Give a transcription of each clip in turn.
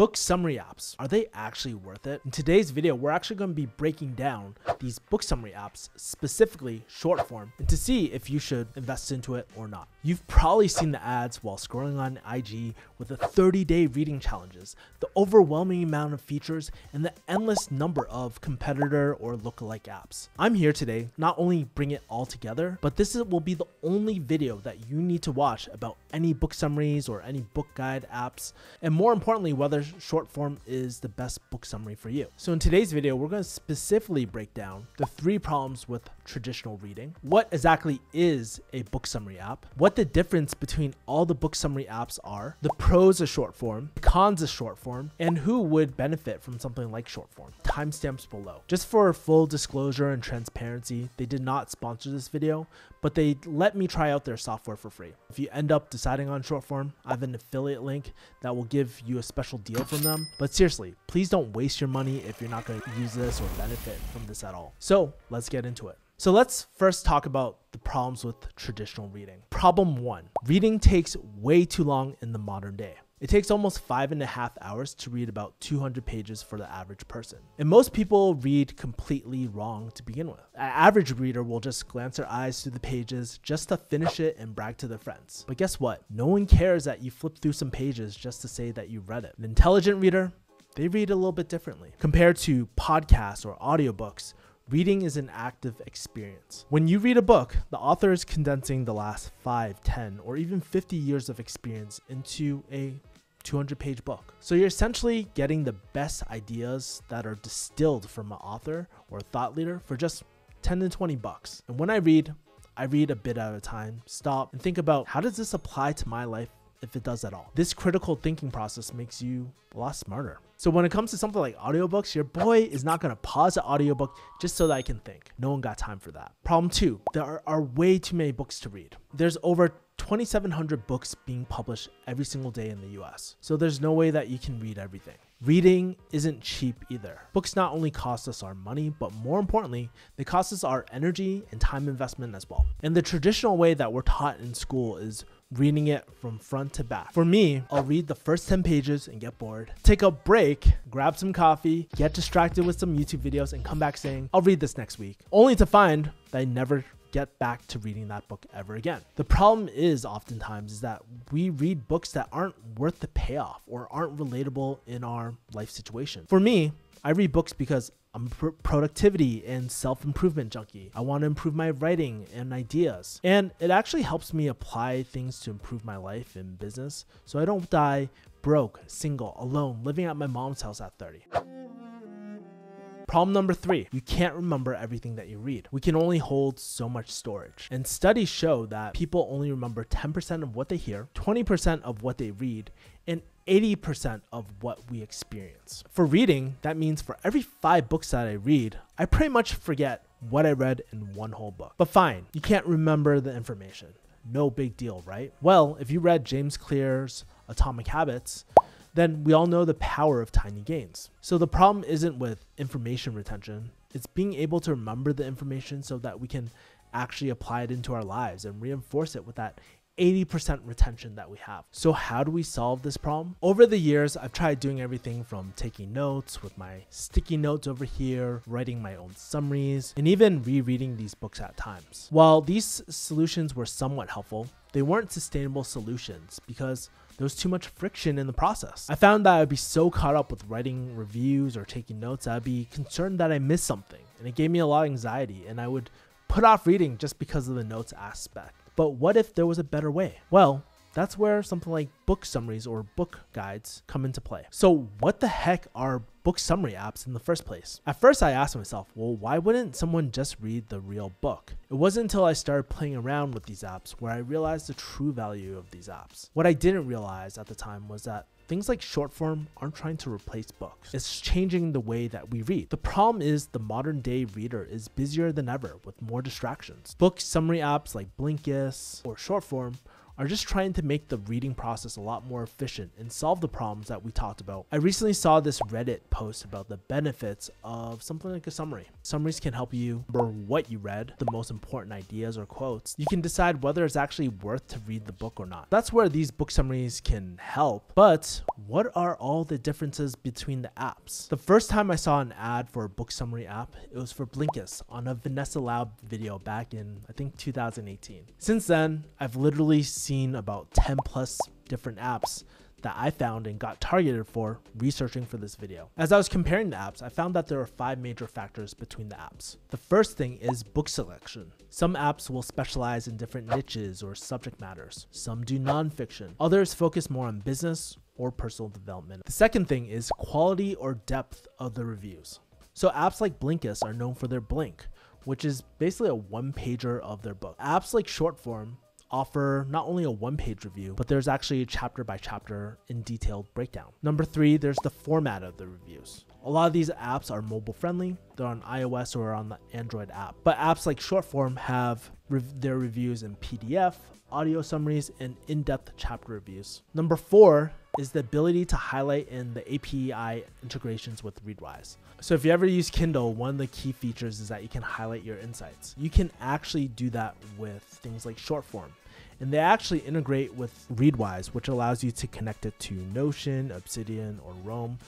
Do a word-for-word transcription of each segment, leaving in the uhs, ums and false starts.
Book summary apps, are they actually worth it? In today's video, we're actually going to be breaking down these book summary apps, specifically Shortform, and to see if you should invest into it or not. You've probably seen the ads while scrolling on I G with the thirty day reading challenges, the overwhelming amount of features, and the endless number of competitor or lookalike apps. I'm here today, not only bring it all together, but this will be the only video that you need to watch about any book summaries or any book guide apps, and more importantly, whether Shortform is the best book summary for you. So in today's video, we're going to specifically break down the three problems with traditional reading, what exactly is a book summary app, what the difference between all the book summary apps are, the pros of Shortform, the cons of Shortform, and who would benefit from something like Shortform. Timestamps below. Just for full disclosure and transparency, they did not sponsor this video, but they let me try out their software for free. If you end up deciding on Shortform, I have an affiliate link that will give you a special deal from them. But seriously, please don't waste your money if you're not going to use this or benefit from this at all. So let's get into it. So let's first talk about the problems with traditional reading. Problem one, reading takes way too long in the modern day. It takes almost five and a half hours to read about two hundred pages for the average person. And most people read completely wrong to begin with. An average reader will just glance their eyes through the pages just to finish it and brag to their friends. But guess what? No one cares that you flip through some pages just to say that you read it. An intelligent reader, they read a little bit differently. Compared to podcasts or audiobooks, reading is an active experience. When you read a book, the author is condensing the last five, ten, or even fifty years of experience into a two hundred page book. So you're essentially getting the best ideas that are distilled from an author or thought leader for just ten to twenty bucks. And when I read, I read a bit at a time, stop and think about how does this apply to my life if it does at all. This critical thinking process makes you a lot smarter. So when it comes to something like audiobooks, your boy is not gonna pause an audiobook just so that I can think. No one got time for that. Problem two, there are, are way too many books to read. There's over twenty-seven hundred books being published every single day in the U S. So there's no way that you can read everything. Reading isn't cheap either. Books not only cost us our money, but more importantly, they cost us our energy and time investment as well. And the traditional way that we're taught in school is reading it from front to back. For me, I'll read the first ten pages and get bored, take a break, grab some coffee, get distracted with some YouTube videos, and come back saying, I'll read this next week, only to find that I never get back to reading that book ever again. The problem is oftentimes is that we read books that aren't worth the payoff or aren't relatable in our life situation. For me, I read books because I'm a productivity and self-improvement junkie. I want to improve my writing and ideas. And it actually helps me apply things to improve my life and business so I don't die broke, single, alone, living at my mom's house at thirty. Problem number three, you can't remember everything that you read. We can only hold so much storage. And studies show that people only remember ten percent of what they hear, twenty percent of what they read, and eighty percent of what we experience. For reading, that means for every five books that I read, I pretty much forget what I read in one whole book. But fine, you can't remember the information. No big deal, right? Well, if you read James Clear's Atomic Habits, then we all know the power of tiny gains. So the problem isn't with information retention, it's being able to remember the information so that we can actually apply it into our lives and reinforce it with that eighty percent retention that we have. So how do we solve this problem? Over the years, I've tried doing everything from taking notes with my sticky notes over here, writing my own summaries, and even rereading these books at times. While these solutions were somewhat helpful, they weren't sustainable solutions because there was too much friction in the process. I found that I'd be so caught up with writing reviews or taking notes, I'd be concerned that I missed something, and it gave me a lot of anxiety, and I would put off reading just because of the notes aspect. But what if there was a better way? Well, that's where something like book summaries or book guides come into play. So what the heck are book summary apps in the first place? At first I asked myself, well, why wouldn't someone just read the real book? It wasn't until I started playing around with these apps where I realized the true value of these apps. What I didn't realize at the time was that things like Shortform aren't trying to replace books. It's changing the way that we read. The problem is the modern day reader is busier than ever with more distractions. Book summary apps like Blinkist or Shortform are just trying to make the reading process a lot more efficient and solve the problems that we talked about. I recently saw this Reddit post about the benefits of something like a summary. Summaries can help you remember what you read, the most important ideas or quotes. You can decide whether it's actually worth to read the book or not. That's where these book summaries can help. But what are all the differences between the apps? The first time I saw an ad for a book summary app, it was for Blinkist on a Vanessa Laub video back in, I think, two thousand eighteen. Since then, I've literally seen about ten plus different apps that I found and got targeted for researching for this video. As I was comparing the apps, I found that there are five major factors between the apps. The first thing is book selection. Some apps will specialize in different niches or subject matters. Some do nonfiction. Others focus more on business or personal development. The second thing is quality or depth of the reviews. So apps like Blinkist are known for their Blink, which is basically a one-pager of their book. Apps like Shortform offer not only a one-page review, but there's actually a chapter-by-chapter in detailed breakdown. Number three, there's the format of the reviews. A lot of these apps are mobile-friendly. They're on iOS or on the Android app. But apps like Shortform have rev- their reviews in P D F, audio summaries, and in-depth chapter reviews. Number four is the ability to highlight in the A P I integrations with Readwise. So if you ever use Kindle, one of the key features is that you can highlight your insights. You can actually do that with things like Shortform. And they actually integrate with Readwise, which allows you to connect it to Notion, Obsidian, or Roam,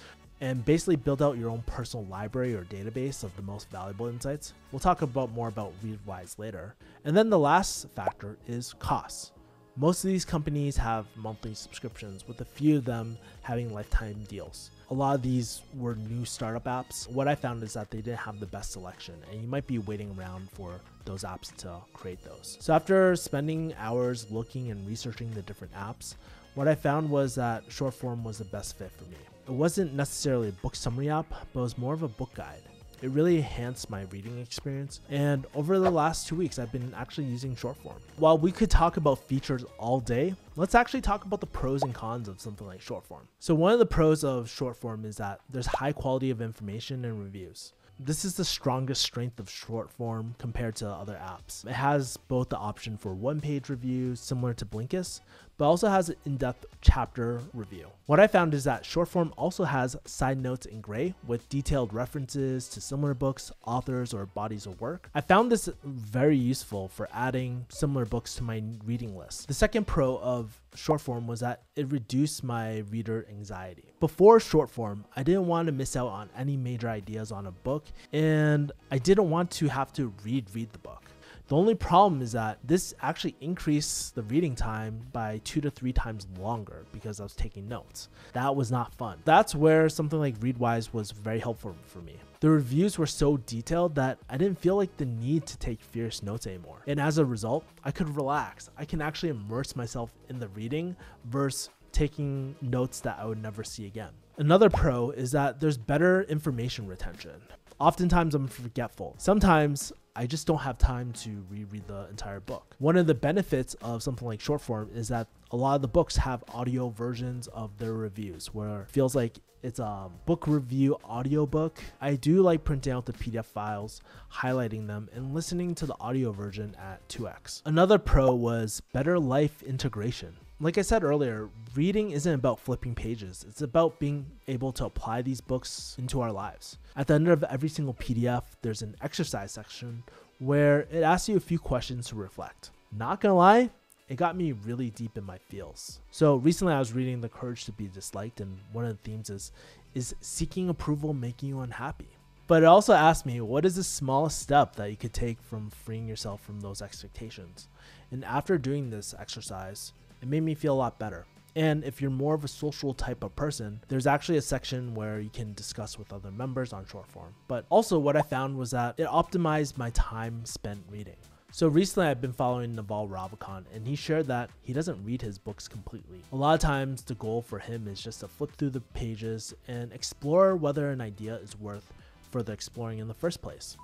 and basically build out your own personal library or database of the most valuable insights. We'll talk about more about Readwise later. And then the last factor is costs. Most of these companies have monthly subscriptions, with a few of them having lifetime deals. A lot of these were new startup apps. What I found is that they didn't have the best selection, and you might be waiting around for those apps to create those. So after spending hours looking and researching the different apps, what I found was that Shortform was the best fit for me. It wasn't necessarily a book summary app, but it was more of a book guide. It really enhanced my reading experience, and over the last two weeks, I've been actually using Shortform. While we could talk about features all day, let's actually talk about the pros and cons of something like Shortform. So one of the pros of Shortform is that there's high quality of information and reviews. This is the strongest strength of Shortform compared to other apps. It has both the option for one-page reviews, similar to Blinkist, but also has an in-depth chapter review. What I found is that Shortform also has side notes in gray with detailed references to similar books, authors, or bodies of work. I found this very useful for adding similar books to my reading list. The second pro of Shortform was that it reduced my reader anxiety. Before Shortform, I didn't want to miss out on any major ideas on a book, and I didn't want to have to reread the book. The only problem is that this actually increased the reading time by two to three times longer because I was taking notes. That was not fun. That's where something like Readwise was very helpful for me. The reviews were so detailed that I didn't feel like the need to take fierce notes anymore. And as a result, I could relax. I can actually immerse myself in the reading versus taking notes that I would never see again. Another pro is that there's better information retention. Oftentimes I'm forgetful. Sometimes I just don't have time to reread the entire book. One of the benefits of something like Shortform is that a lot of the books have audio versions of their reviews, where it feels like it's a book review audiobook. I do like printing out the P D F files, highlighting them, and listening to the audio version at two X. Another pro was better life integration. Like I said earlier, reading isn't about flipping pages. It's about being able to apply these books into our lives. At the end of every single P D F, there's an exercise section where it asks you a few questions to reflect. Not gonna lie, it got me really deep in my feels. So recently I was reading The Courage to be Disliked, and one of the themes is, is seeking approval making you unhappy? But it also asked me, what is the smallest step that you could take from freeing yourself from those expectations? And after doing this exercise, it made me feel a lot better. And if you're more of a social type of person, there's actually a section where you can discuss with other members on Shortform. But also what I found was that it optimized my time spent reading. So recently I've been following Naval Ravikant, and he shared that he doesn't read his books completely. A lot of times the goal for him is just to flip through the pages and explore whether an idea is worth further exploring in the first place.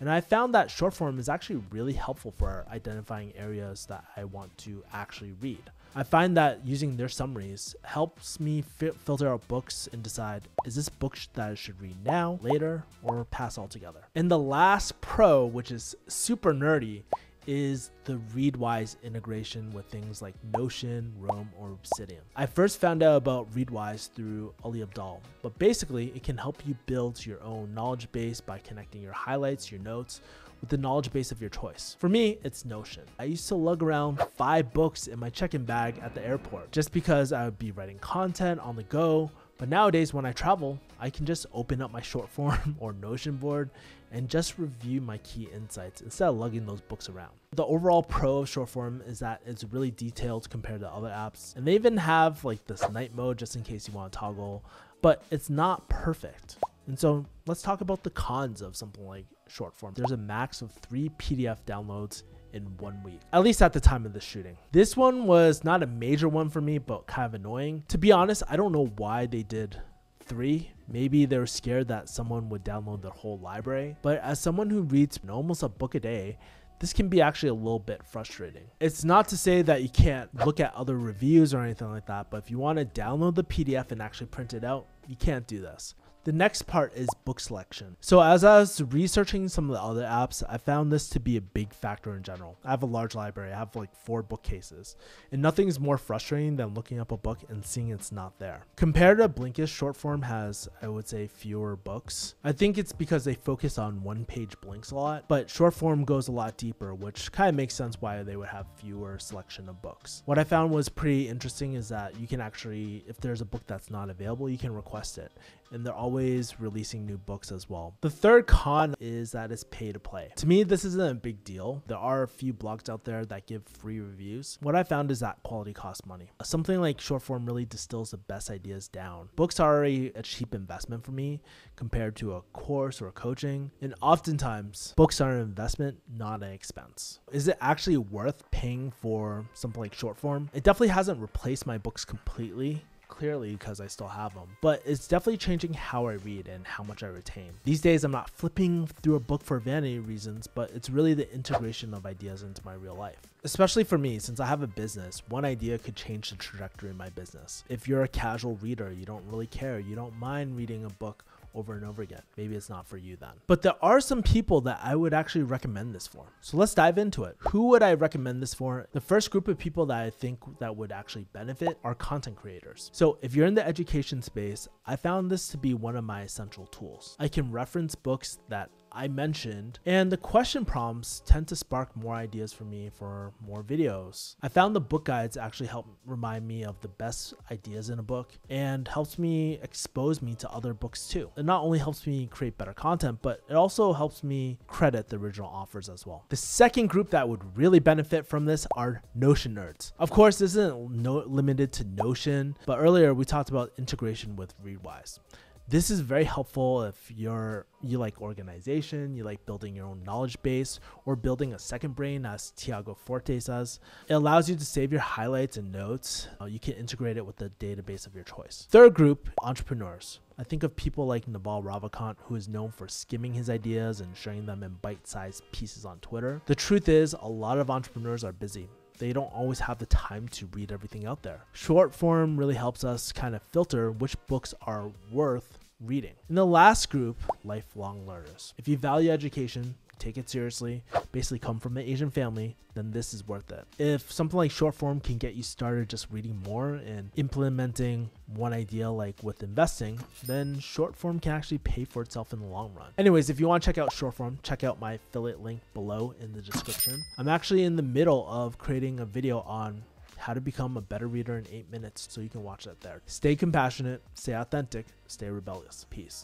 And I found that Shortform is actually really helpful for identifying areas that I want to actually read. I find that using their summaries helps me fi filter out books and decide, is this book that I should read now, later, or pass altogether? And the last pro, which is super nerdy, is the Readwise integration with things like Notion, Roam, or Obsidian. I first found out about Readwise through Ali Abdal, but basically it can help you build your own knowledge base by connecting your highlights, your notes, with the knowledge base of your choice. For me, it's Notion. I used to lug around five books in my check-in bag at the airport just because I would be writing content on the go. But nowadays when I travel, I can just open up my Shortform or Notion board and just review my key insights instead of lugging those books around. The overall pro of Shortform is that it's really detailed compared to other apps, and they even have like this night mode just in case you want to toggle, but it's not perfect. And so let's talk about the cons of something like Shortform. There's a max of three P D F downloads in one week, at least at the time of the shooting. This one was not a major one for me, but kind of annoying. To be honest, I don't know why they did three. Maybe they were scared that someone would download their whole library. But as someone who reads almost a book a day, this can be actually a little bit frustrating. It's not to say that you can't look at other reviews or anything like that, but if you want to download the P D F and actually print it out, you can't do this. The next part is book selection. So as I was researching some of the other apps, I found this to be a big factor in general. I have a large library. I have like four bookcases, and nothing's more frustrating than looking up a book and seeing it's not there. Compared to Blinkist, Shortform has, I would say, fewer books. I think it's because they focus on one-page blinks a lot, but Shortform goes a lot deeper, which kind of makes sense why they would have fewer selection of books. What I found was pretty interesting is that you can actually, if there's a book that's not available, you can request it, and they're all always releasing new books as well. The third con is that it's pay to play. To me, this isn't a big deal. There are a few blogs out there that give free reviews. What I found is that quality costs money. Something like Shortform really distills the best ideas down. Books are already a cheap investment for me compared to a course or coaching, and oftentimes books are an investment, not an expense. Is it actually worth paying for something like Shortform? It definitely hasn't replaced my books completely, clearly, because I still have them, but it's definitely changing how I read and how much I retain. These days I'm not flipping through a book for vanity reasons, but it's really the integration of ideas into my real life. Especially for me, since I have a business, one idea could change the trajectory of my business. If you're a casual reader, you don't really care, you don't mind reading a book over and over again, maybe it's not for you then. But there are some people that I would actually recommend this for. So let's dive into it. Who would I recommend this for? The first group of people that I think that would actually benefit are content creators. So if you're in the education space, I found this to be one of my essential tools. I can reference books that I mentioned, and the question prompts tend to spark more ideas for me for more videos. I found the book guides actually help remind me of the best ideas in a book and helps me expose me to other books too. It not only helps me create better content, but it also helps me credit the original authors as well. The second group that would really benefit from this are Notion nerds. Of course, this isn't no limited to Notion, but earlier we talked about integration with Readwise. This is very helpful if you're, you like organization, you like building your own knowledge base, or building a second brain, as Tiago Forte says. It allows you to save your highlights and notes. You can integrate it with the database of your choice. Third group, entrepreneurs. I think of people like Naval Ravikant, who is known for skimming his ideas and sharing them in bite-sized pieces on Twitter. The truth is, a lot of entrepreneurs are busy. They don't always have the time to read everything out there. Shortform really helps us kind of filter which books are worth reading. And the last group, lifelong learners. If you value education, take it seriously, basically come from an Asian family, then this is worth it. If something like Shortform can get you started just reading more and implementing one idea like with investing, then Shortform can actually pay for itself in the long run. Anyways, if you want to check out Shortform, check out my affiliate link below in the description. I'm actually in the middle of creating a video on how to become a better reader in eight minutes, so you can watch that there. Stay compassionate, stay authentic, stay rebellious. Peace.